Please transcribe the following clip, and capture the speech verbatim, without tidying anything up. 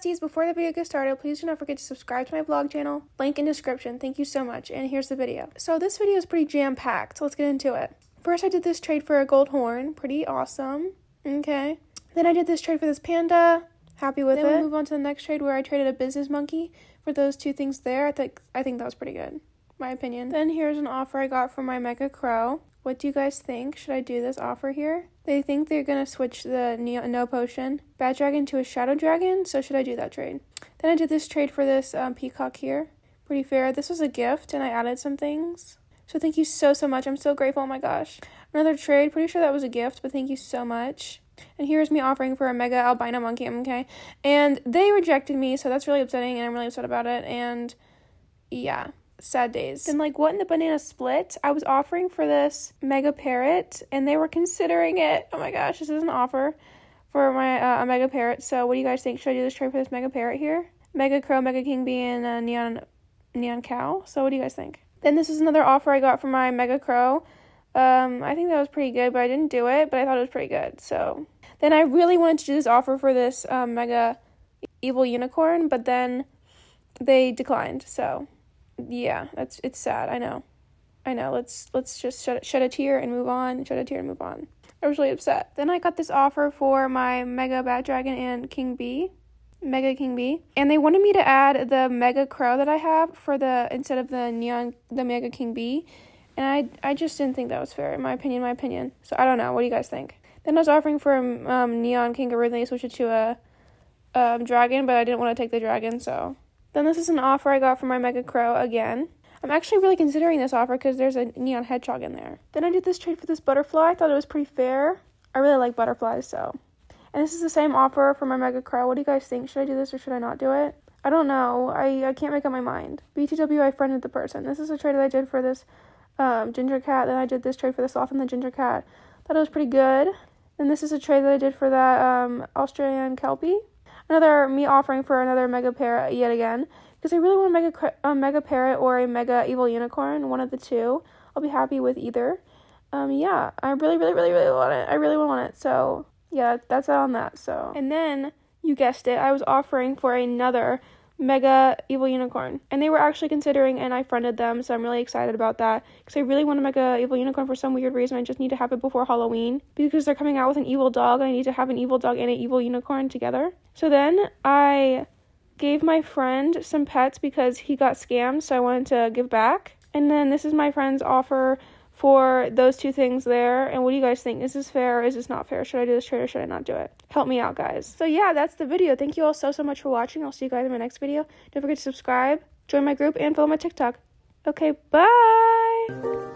besties, before the video gets started, please do not forget to subscribe to my vlog channel, link in description. Thank you so much, and here's the video. So this video is pretty jam-packed, so let's get into it. First, I did this trade for a gold horn, pretty awesome, okay. Then I did this trade for this panda, happy with it. Then we move on to the next trade where I traded a business monkey for those two things there. I think, I think that was pretty good, my opinion. Then here's an offer I got for my mega crow. What do you guys think? Should I do this offer here? They think they're going to switch the Neo, no potion bad dragon to a shadow dragon, so should I do that trade? Then I did this trade for this um, peacock here. Pretty fair. This was a gift, and I added some things. So thank you so, so much. I'm so grateful. Oh my gosh. Another trade. Pretty sure that was a gift, but thank you so much. And here's me offering for a mega albino monkey, okay? And they rejected me, so that's really upsetting, and I'm really upset about it. And yeah. Sad days. Then, like, what in the banana split? I was offering for this mega parrot, and they were considering it. Oh my gosh, this is an offer for my uh, a mega parrot. So what do you guys think? Should I do this trade for this mega parrot here? Mega crow, mega king bee, and a neon neon cow. So what do you guys think? Then this is another offer I got for my mega crow. um I think that was pretty good, but I didn't do it, but I thought it was pretty good. So then I really wanted to do this offer for this um, mega evil unicorn, but then they declined. So yeah, that's it's sad. I know, I know. Let's let's just shed shed a tear and move on. Shed a tear and move on. I was really upset. Then I got this offer for my mega bat dragon and king bee, mega king bee, and they wanted me to add the mega crow that I have for the instead of the neon the mega king bee, and I I just didn't think that was fair. In my opinion, my opinion. So I don't know. What do you guys think? Then I was offering for a um, neon kangaroo, and they switched it to a um, dragon, but I didn't want to take the dragon, so. Then this is an offer I got for my mega crow again. I'm actually really considering this offer because there's a neon hedgehog in there. Then I did this trade for this butterfly. I thought it was pretty fair. I really like butterflies, so. And this is the same offer for my mega crow. What do you guys think? Should I do this or should I not do it? I don't know. I, I can't make up my mind. B T W, I friended the person. This is a trade that I did for this um, ginger cat. Then I did this trade for the sloth and the ginger cat. Thought it was pretty good. Then this is a trade that I did for that um, Australian kelpie. Another me offering for another mega parrot yet again, because I really want a mega a mega parrot or a mega evil unicorn, one of the two. I'll be happy with either. Um, yeah, I really, really, really, really want it. I really want it. So yeah, that's out on that. So and then you guessed it, I was offering for another mega evil unicorn, and they were actually considering, and I friended them. So I'm really excited about that because I really want a mega evil unicorn for some weird reason. I just need to have it before Halloween because they're coming out with an evil dog, and I need to have an evil dog and an evil unicorn together. So then I gave my friend some pets because he got scammed, so I wanted to give back. And then this is my friend's offer for those two things there. And what do you guys think? Is this fair or is this not fair? Should I do this trade or should I not do it? Help me out, guys. So yeah, that's the video. Thank you all so, so much for watching. I'll see you guys in my next video. Don't forget to subscribe, join my group, and follow my TikTok. Okay, bye!